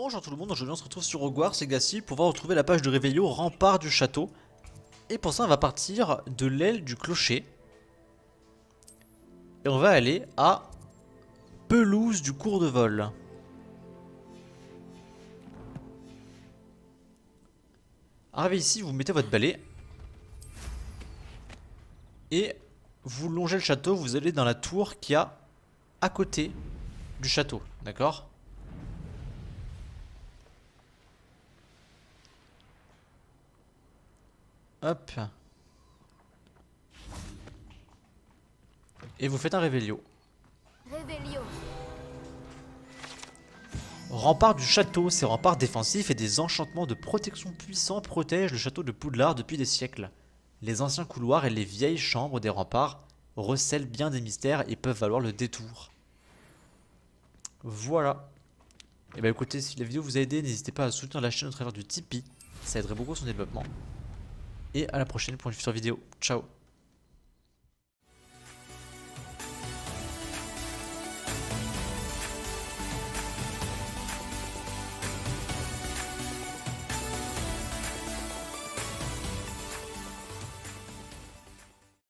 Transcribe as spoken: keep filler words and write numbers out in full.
Bonjour tout le monde, aujourd'hui on se retrouve sur Hogwarts Legacy pour pouvoir retrouver la page de Révélio, Remparts du Château. Et pour ça on va partir de l'aile du clocher. Et on va aller à Pelouse du cours de vol. Arrivez ici, vous mettez votre balai. Et vous longez le château, vous allez dans la tour qui a à côté du château, d'accord ? Hop. Et vous faites un Révélio. Révélio. Rempart du château, ces remparts défensifs et des enchantements de protection puissants protègent le château de Poudlard depuis des siècles. Les anciens couloirs et les vieilles chambres des remparts recèlent bien des mystères et peuvent valoir le détour. Voilà. Et bah écoutez, si la vidéo vous a aidé, n'hésitez pas à soutenir la chaîne au travers du Tipeee. Ça aiderait beaucoup son développement. Et à la prochaine pour une future vidéo. Ciao.